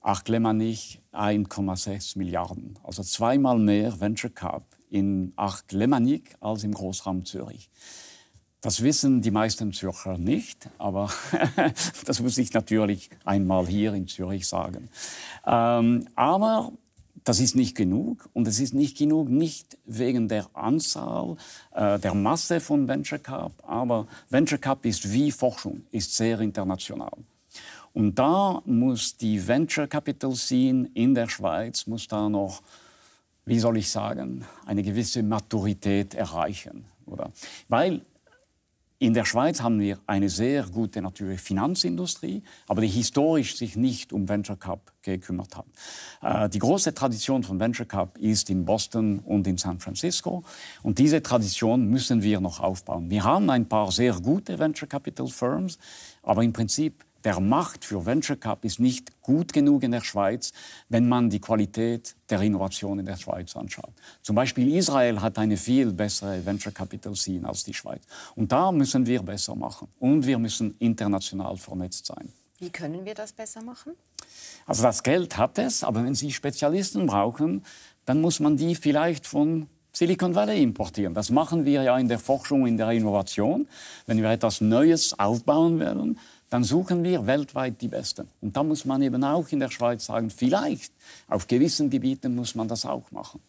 Acht-Lemmanich 1,6 Milliarden. Also zweimal mehr Venture Cap in Acht-Lemmanich als im Großraum Zürich. Das wissen die meisten Zürcher nicht, aber das muss ich natürlich einmal hier in Zürich sagen. Aber das ist nicht genug und es ist nicht genug, nicht wegen der Anzahl, der Masse von Venture Cap, aber Venture Cap ist wie Forschung, ist sehr international. Und da muss die Venture Capital Scene in der Schweiz, muss da noch, wie soll ich sagen, eine gewisse Maturität erreichen, oder? Weil in der Schweiz haben wir eine sehr gute natürlich Finanzindustrie, aber die historisch sich nicht um Venture Cap gekümmert hat. Die große Tradition von Venture Cap ist in Boston und in San Francisco. Und diese Tradition müssen wir noch aufbauen. Wir haben ein paar sehr gute Venture Capital Firms, aber im Prinzip der Markt für Venture Cap ist nicht gut genug in der Schweiz, wenn man die Qualität der Innovation in der Schweiz anschaut. Zum Beispiel Israel hat eine viel bessere Venture Capital Scene als die Schweiz. Und da müssen wir besser machen. Und wir müssen international vernetzt sein. Wie können wir das besser machen? Also das Geld hat es, aber wenn Sie Spezialisten brauchen, dann muss man die vielleicht von Silicon Valley importieren. Das machen wir ja in der Forschung, in der Innovation. Wenn wir etwas Neues aufbauen wollen, dann suchen wir weltweit die Besten. Und da muss man eben auch in der Schweiz sagen, vielleicht auf gewissen Gebieten muss man das auch machen.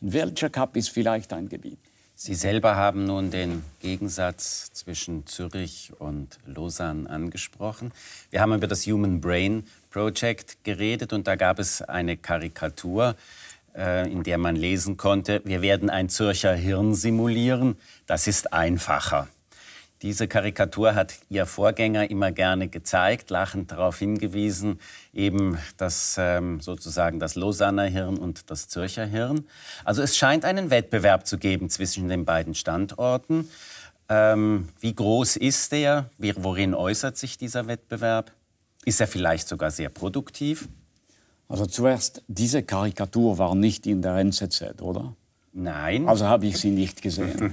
Ein Venture Cap ist vielleicht ein Gebiet. Sie selber haben nun den Gegensatz zwischen Zürich und Lausanne angesprochen. Wir haben über das Human Brain Project geredet und da gab es eine Karikatur in der man lesen konnte, wir werden ein Zürcher Hirn simulieren, das ist einfacher. Diese Karikatur hat ihr Vorgänger immer gerne gezeigt, lachend darauf hingewiesen, eben das sozusagen das Lausanner Hirn und das Zürcher Hirn. Also es scheint einen Wettbewerb zu geben zwischen den beiden Standorten. Wie groß ist der? Worin äußert sich dieser Wettbewerb? Ist er vielleicht sogar sehr produktiv? Also zuerst, diese Karikatur war nicht in der NZZ, oder? Nein. Also habe ich sie nicht gesehen.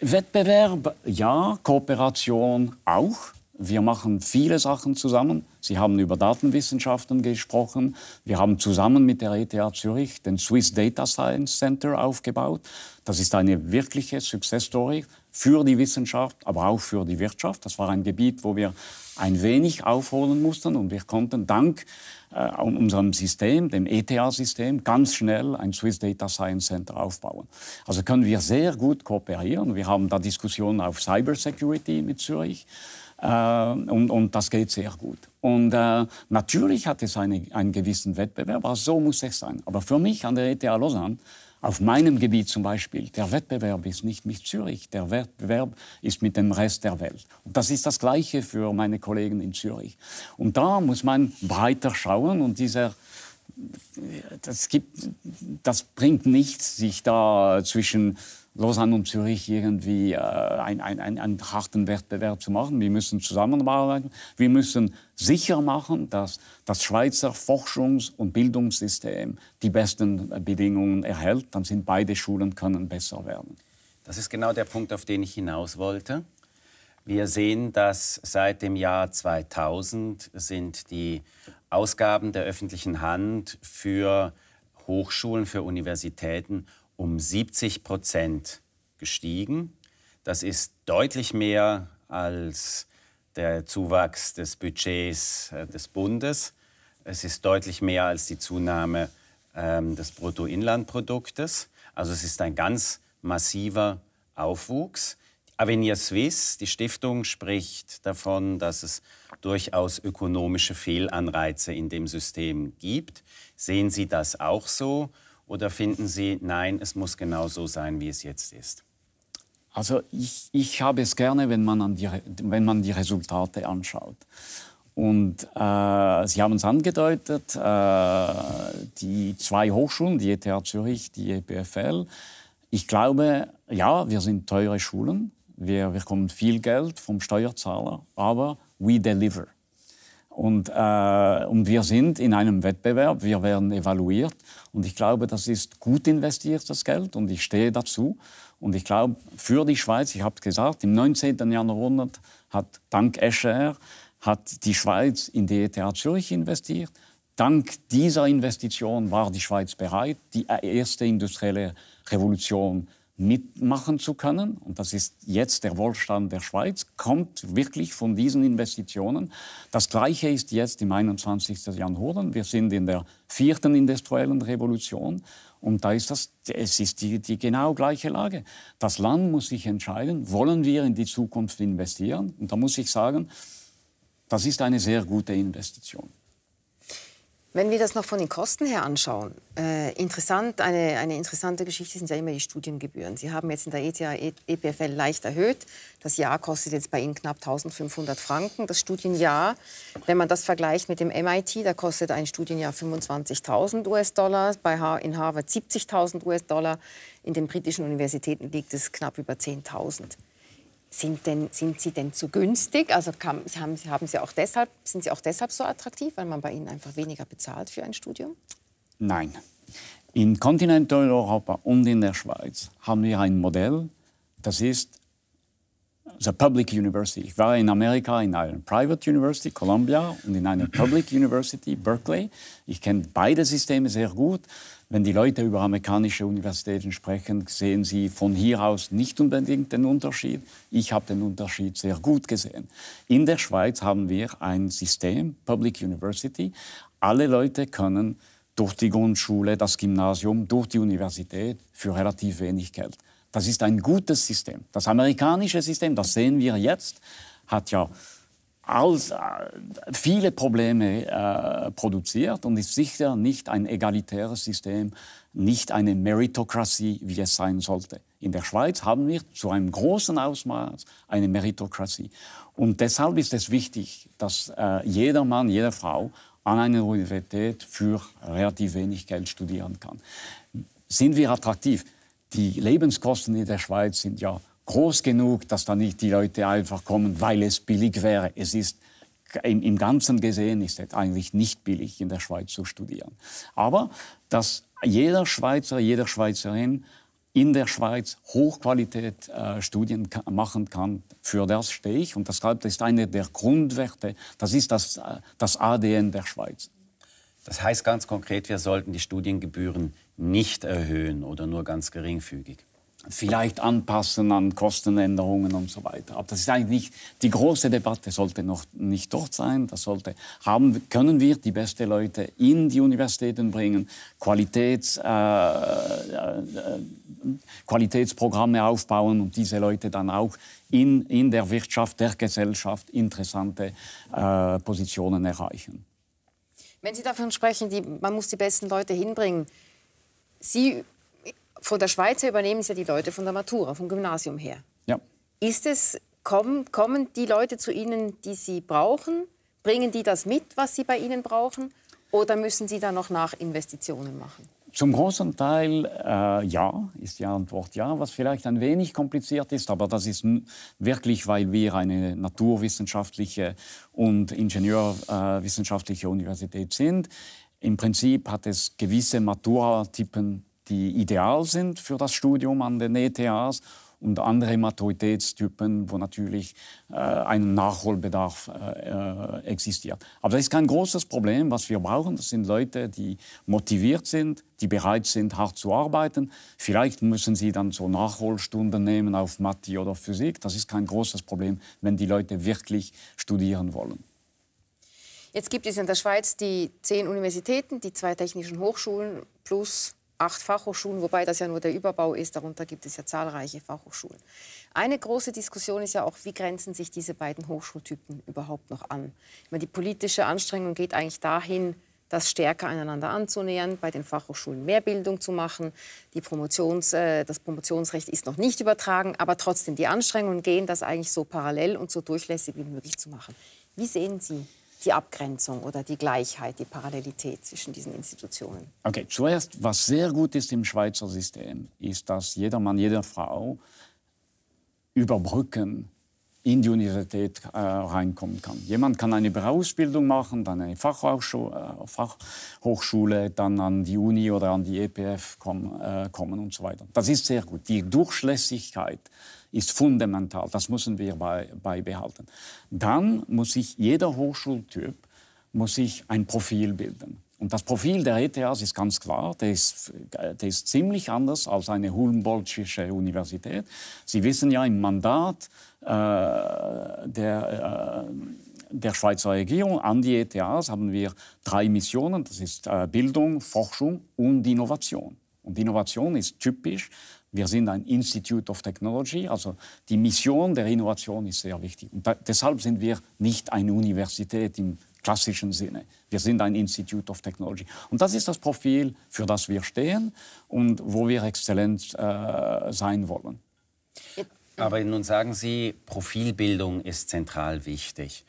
Wettbewerb, ja. Kooperation auch. Wir machen viele Sachen zusammen. Sie haben über Datenwissenschaften gesprochen. Wir haben zusammen mit der ETH Zürich den Swiss Data Science Center aufgebaut. Das ist eine wirkliche Success-Story für die Wissenschaft, aber auch für die Wirtschaft. Das war ein Gebiet, wo wir ein wenig aufholen mussten und wir konnten dank unserem System, dem ETA-System, ganz schnell ein Swiss Data Science Center aufbauen. Also können wir sehr gut kooperieren. Wir haben da Diskussionen auf Cybersecurity mit Zürich und das geht sehr gut. Und natürlich hat es einen gewissen Wettbewerb, aber so muss es sein. Aber für mich an der ETH Lausanne, auf meinem Gebiet zum Beispiel, der Wettbewerb ist nicht mit Zürich, der Wettbewerb ist mit dem Rest der Welt. Und das ist das Gleiche für meine Kollegen in Zürich. Und da muss man breiter schauen und das bringt nichts, sich da zwischen Lausanne und Zürich irgendwie einen harten Wettbewerb zu machen. Wir müssen zusammenarbeiten. Wir müssen sicher machen, dass das Schweizer Forschungs- und Bildungssystem die besten Bedingungen erhält. Dann sind beide Schulen können besser werden. Das ist genau der Punkt, auf den ich hinaus wollte. Wir sehen, dass seit dem Jahr 2000 sind die Ausgaben der öffentlichen Hand für Hochschulen, für Universitäten um 70% gestiegen. Das ist deutlich mehr als der Zuwachs des Budgets des Bundes. Es ist deutlich mehr als die Zunahme des Bruttoinlandproduktes. Also es ist ein ganz massiver Aufwuchs. Avenir Suisse, die Stiftung, spricht davon, dass es durchaus ökonomische Fehlanreize in dem System gibt. Sehen Sie das auch so? Oder finden Sie, nein, es muss genau so sein, wie es jetzt ist? Also ich habe es gerne, wenn man die Resultate anschaut. Und Sie haben es angedeutet, die zwei Hochschulen, die ETH Zürich, die EPFL. Ich glaube, ja, wir sind teure Schulen, wir bekommen viel Geld vom Steuerzahler, aber we deliver. Und wir sind in einem Wettbewerb, wir werden evaluiert. Und ich glaube, das ist gut investiertes Geld und ich stehe dazu. Und ich glaube, für die Schweiz, ich habe es gesagt, im 19. Jahrhundert dank Escher hat die Schweiz in die ETH Zürich investiert. Dank dieser Investition war die Schweiz bereit, die erste industrielle Revolution mitmachen zu können. Und das ist jetzt der Wohlstand der Schweiz, kommt wirklich von diesen Investitionen. Das Gleiche ist jetzt im 21. Jahrhundert. Wir sind in der 4. industriellen Revolution und da ist es ist die genau gleiche Lage. Das Land muss sich entscheiden, wollen wir in die Zukunft investieren? Und da muss ich sagen, das ist eine sehr gute Investition. Wenn wir das noch von den Kosten her anschauen, interessant, eine interessante Geschichte sind ja immer die Studiengebühren. Sie haben jetzt in der EPFL leicht erhöht. Das Jahr kostet jetzt bei Ihnen knapp 1.500 Franken. Das Studienjahr, wenn man das vergleicht mit dem MIT, da kostet ein Studienjahr 25.000 US-Dollar, in Harvard 70.000 US-Dollar. In den britischen Universitäten liegt es knapp über 10.000. Sind sie denn zu günstig? Also sind sie auch deshalb so attraktiv, weil man bei ihnen einfach weniger bezahlt für ein Studium? Nein. In Kontinentaleuropa und in der Schweiz haben wir ein Modell, das ist the Public University. Ich war in Amerika in einer Private University, Columbia, und in einer Public University, Berkeley. Ich kenne beide Systeme sehr gut. Wenn die Leute über amerikanische Universitäten sprechen, sehen sie von hier aus nicht unbedingt den Unterschied. Ich habe den Unterschied sehr gut gesehen. In der Schweiz haben wir ein System, Public University. Alle Leute können durch die Grundschule, das Gymnasium, durch die Universität für relativ wenig Geld. Das ist ein gutes System. Das amerikanische System, das sehen wir jetzt, hat ja viele Probleme produziert und ist sicher nicht ein egalitäres System, nicht eine Meritokratie, wie es sein sollte. In der Schweiz haben wir zu einem großen Ausmaß eine Meritokratie. Und deshalb ist es wichtig, dass jeder Mann, jede Frau an einer Universität für relativ wenig Geld studieren kann. Sind wir attraktiv? Die Lebenskosten in der Schweiz sind ja groß genug, dass da nicht die Leute einfach kommen, weil es billig wäre. Es ist im Ganzen gesehen ist es eigentlich nicht billig, in der Schweiz zu studieren. Aber dass jeder Schweizer, jede Schweizerin in der Schweiz Hochqualität Studien machen kann, für das stehe ich. Und deshalb ist einer der Grundwerte, das ist das ADN der Schweiz. Das heißt ganz konkret, wir sollten die Studiengebühren nicht erhöhen oder nur ganz geringfügig. Vielleicht anpassen an Kostenänderungen und so weiter. Aber das ist eigentlich nicht die große Debatte, sollte noch nicht dort sein. Das sollte haben, können wir die besten Leute in die Universitäten bringen, Qualitätsprogramme aufbauen und diese Leute dann auch in der Wirtschaft, der Gesellschaft interessante Positionen erreichen. Wenn Sie davon sprechen, man muss die besten Leute hinbringen, Sie von der Schweiz übernehmen es ja die Leute von der Matura, vom Gymnasium her. Ja. Kommen die Leute zu Ihnen, die Sie brauchen? Bringen die das mit, was Sie bei Ihnen brauchen? Oder müssen Sie da noch Nachinvestitionen machen? Zum großen Teil ja, ist die Antwort ja, was vielleicht ein wenig kompliziert ist, aber das ist wirklich, weil wir eine naturwissenschaftliche und ingenieurwissenschaftliche Universität sind. Im Prinzip hat es gewisse Matura-Typen, die ideal sind für das Studium an den ETHs und andere Maturitätstypen, wo natürlich ein Nachholbedarf existiert. Aber das ist kein großes Problem, was wir brauchen. Das sind Leute, die motiviert sind, die bereit sind, hart zu arbeiten. Vielleicht müssen sie dann so Nachholstunden nehmen auf Mathe oder Physik. Das ist kein großes Problem, wenn die Leute wirklich studieren wollen. Jetzt gibt es in der Schweiz die 10 Universitäten, die 2 technischen Hochschulen plus 8 Fachhochschulen, wobei das ja nur der Überbau ist, darunter gibt es ja zahlreiche Fachhochschulen. Eine große Diskussion ist ja auch, wie grenzen sich diese beiden Hochschultypen überhaupt noch an? Ich meine, die politische Anstrengung geht eigentlich dahin, das stärker aneinander anzunähern, bei den Fachhochschulen mehr Bildung zu machen. Das Promotionsrecht ist noch nicht übertragen, aber trotzdem die Anstrengungen gehen, das eigentlich so parallel und so durchlässig wie möglich zu machen. Wie sehen Sie die Abgrenzung oder die Gleichheit, die Parallelität zwischen diesen Institutionen? Okay, zuerst, was sehr gut ist im Schweizer System, ist, dass jeder Mann, jede Frau über Brücken in die Universität reinkommen kann. Jemand kann eine Berufsbildung machen, dann eine Fachhochschule, dann an die Uni oder an die EPF kommen und so weiter. Das ist sehr gut. Die Durchlässigkeit ist fundamental. Das müssen wir beibehalten. Dann muss sich jeder Hochschultyp ein Profil bilden. Und das Profil der ETHs ist ganz klar, der ist ziemlich anders als eine Humboldtische Universität. Sie wissen ja, im Mandat der Schweizer Regierung an die ETHs haben wir 3 Missionen. Das ist Bildung, Forschung und Innovation. Und Innovation ist typisch. Wir sind ein Institute of Technology, also die Mission der Innovation ist sehr wichtig. Und deshalb sind wir nicht eine Universität im klassischen Sinne. Wir sind ein Institute of Technology. Und das ist das Profil, für das wir stehen und wo wir exzellent sein wollen. Aber nun sagen Sie, Profilbildung ist zentral wichtig.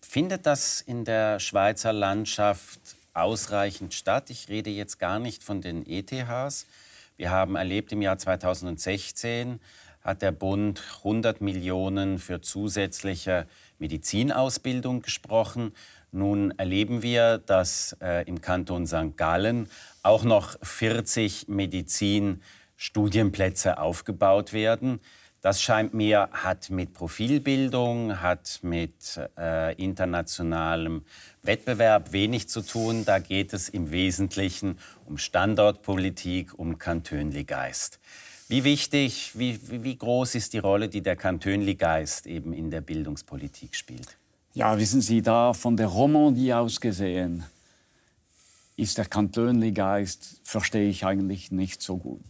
Findet das in der Schweizer Landschaft ausreichend statt? Ich rede jetzt gar nicht von den ETHs. Wir haben erlebt, im Jahr 2016 hat der Bund 100 Millionen für zusätzliche Medizinausbildung gesprochen. Nun erleben wir, dass im Kanton St. Gallen auch noch 40 Medizinstudienplätze aufgebaut werden. Das scheint mir, hat mit Profilbildung, hat mit internationalem Wettbewerb wenig zu tun. Da geht es im Wesentlichen um Standortpolitik, um Kantönligeist. Wie wichtig, wie groß ist die Rolle, die der Kantönligeist eben in der Bildungspolitik spielt? Ja, wissen Sie, da von der Romandie aus gesehen, ist der Kantönligeist, verstehe ich eigentlich nicht so gut.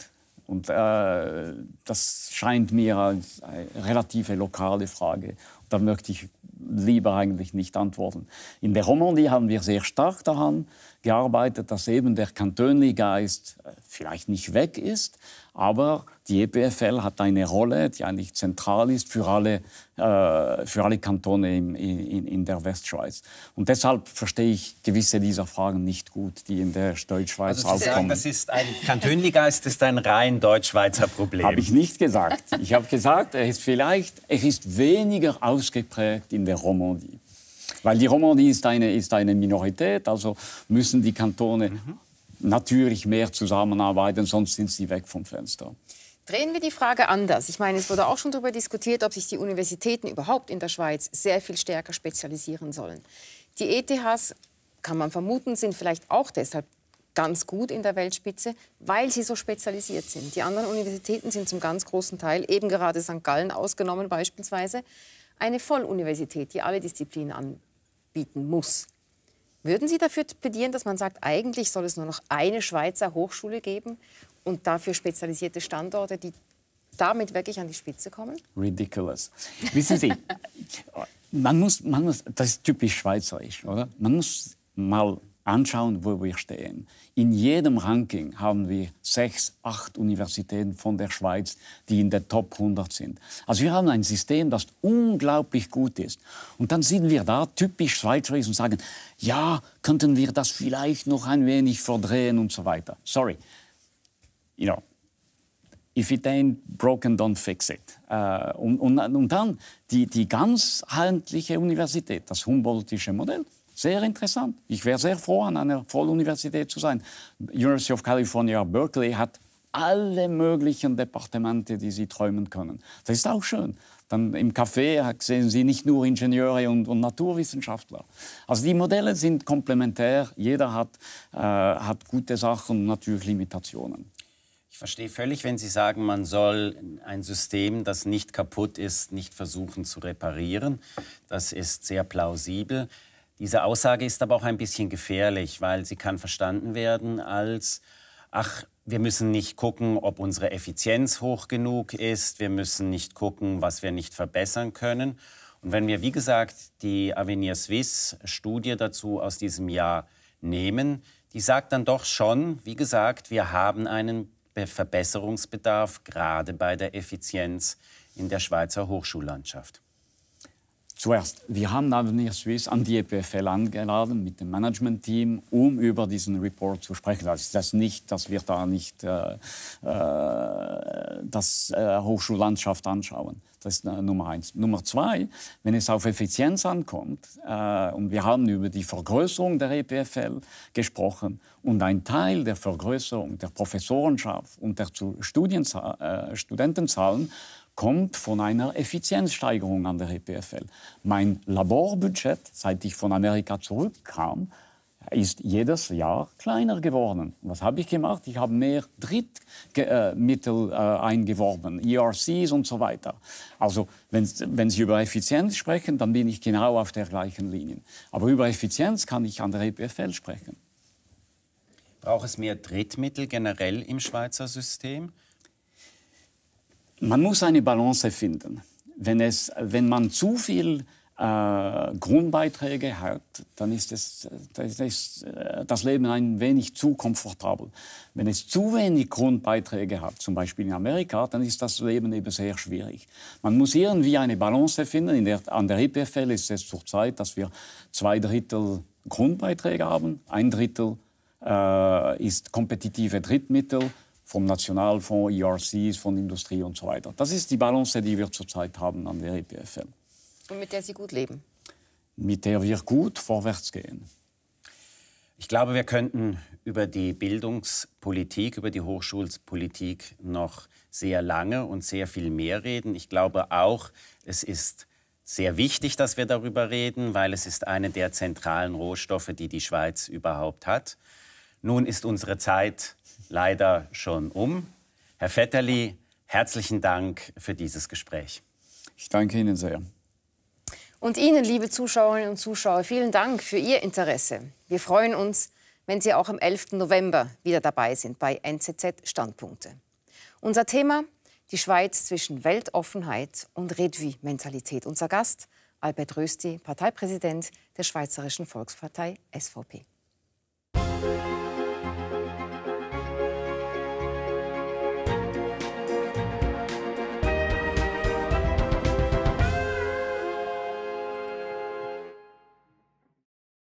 Und das scheint mir als eine relativ lokale Frage. Da möchte ich lieber eigentlich nicht antworten. In der Romandie haben wir sehr stark daran gearbeitet, dass eben der Kantönli-Geist vielleicht nicht weg ist, aber die EPFL hat eine Rolle, die eigentlich zentral ist für alle Kantone in der Westschweiz. Und deshalb verstehe ich gewisse dieser Fragen nicht gut, die in der Deutschschweiz aufkommen. Also Sie sagen, das ist ein Kantönli-Geist, das ist ein rein deutschschweizer Problem. Habe ich nicht gesagt. Ich habe gesagt, er ist weniger ausgeprägt in der Romandie. Weil die Romandie ist eine Minorität, also müssen die Kantone natürlich mehr zusammenarbeiten, sonst sind sie weg vom Fenster. Drehen wir die Frage anders. Ich meine, es wurde auch schon darüber diskutiert, ob sich die Universitäten überhaupt in der Schweiz sehr viel stärker spezialisieren sollen. Die ETHs, kann man vermuten, sind vielleicht auch deshalb ganz gut in der Weltspitze, weil sie so spezialisiert sind. Die anderen Universitäten sind zum ganz großen Teil, eben gerade St. Gallen ausgenommen beispielsweise, eine Volluniversität, die alle Disziplinen anbieten muss. Würden Sie dafür plädieren, dass man sagt, eigentlich soll es nur noch eine Schweizer Hochschule geben und dafür spezialisierte Standorte, die damit wirklich an die Spitze kommen? Ridiculous. Wissen Sie, man muss, das ist typisch schweizerisch, oder? Man muss mal anschauen, wo wir stehen. In jedem Ranking haben wir 6, 8 Universitäten von der Schweiz, die in der Top 100 sind. Also wir haben ein System, das unglaublich gut ist. Und dann sind wir da, typisch schweizerisch, und sagen, ja, könnten wir das vielleicht noch ein wenig verdrehen und so weiter. Sorry. You know, if it ain't broken, don't fix it. Und dann die ganzheitliche Universität, das humboldtische Modell. Sehr interessant. Ich wäre sehr froh, an einer Volluniversität zu sein. University of California Berkeley hat alle möglichen Departemente, die Sie träumen können. Das ist auch schön. Dann im Café sehen Sie nicht nur Ingenieure und Naturwissenschaftler. Also die Modelle sind komplementär. Jeder hat gute Sachen und natürlich Limitationen. Ich verstehe völlig, wenn Sie sagen, man soll ein System, das nicht kaputt ist, nicht versuchen zu reparieren. Das ist sehr plausibel. Diese Aussage ist aber auch ein bisschen gefährlich, weil sie kann verstanden werden als, ach, wir müssen nicht gucken, ob unsere Effizienz hoch genug ist, wir müssen nicht gucken, was wir nicht verbessern können. Und wenn wir, wie gesagt, die Avenir Suisse Studie dazu aus diesem Jahr nehmen, die sagt dann doch schon, wie gesagt, wir haben einen Verbesserungsbedarf, gerade bei der Effizienz in der Schweizer Hochschullandschaft. Zuerst, wir haben Avenir Suisse an die EPFL angeladen mit dem Management-Team, um über diesen Report zu sprechen. Das ist das nicht, dass wir da nicht Hochschullandschaft anschauen. Das ist Nummer 1. Nummer 2, wenn es auf Effizienz ankommt, und wir haben über die Vergrößerung der EPFL gesprochen, und ein Teil der Vergrößerung der Professorenschaft und der Studentenzahlen kommt von einer Effizienzsteigerung an der EPFL. Mein Laborbudget, seit ich von Amerika zurückkam, ist jedes Jahr kleiner geworden. Was habe ich gemacht? Ich habe mehr Drittmittel eingeworben, ERCs und so weiter. Also wenn Sie über Effizienz sprechen, dann bin ich genau auf der gleichen Linie. Aber über Effizienz kann ich an der EPFL sprechen. Braucht es mehr Drittmittel generell im Schweizer System? Man muss eine Balance finden. Wenn man zu viel Grundbeiträge hat, dann ist das Leben ein wenig zu komfortabel. Wenn es zu wenig Grundbeiträge hat, zum Beispiel in Amerika, dann ist das Leben eben sehr schwierig. Man muss irgendwie eine Balance finden. An der EPFL ist es zurzeit, dass wir 2 Drittel Grundbeiträge haben, 1 Drittel ist kompetitive Drittmittel, vom Nationalfonds, ERCs, von Industrie und so weiter. Das ist die Balance, die wir zurzeit haben an der EPFL. Und mit der Sie gut leben? Mit der wir gut vorwärts gehen. Ich glaube, wir könnten über die Bildungspolitik, über die Hochschulpolitik noch sehr lange und sehr viel mehr reden. Ich glaube auch, es ist sehr wichtig, dass wir darüber reden, weil es ist eine der zentralen Rohstoffe, die die Schweiz überhaupt hat. Nun ist unsere Zeit leider schon um. Herr Vetterli, herzlichen Dank für dieses Gespräch. Ich danke Ihnen sehr. Und Ihnen, liebe Zuschauerinnen und Zuschauer, vielen Dank für Ihr Interesse. Wir freuen uns, wenn Sie auch am 11. November wieder dabei sind bei NZZ Standpunkte. Unser Thema: die Schweiz zwischen Weltoffenheit und Réduit-Mentalität. Unser Gast: Albert Rösti, Parteipräsident der Schweizerischen Volkspartei SVP.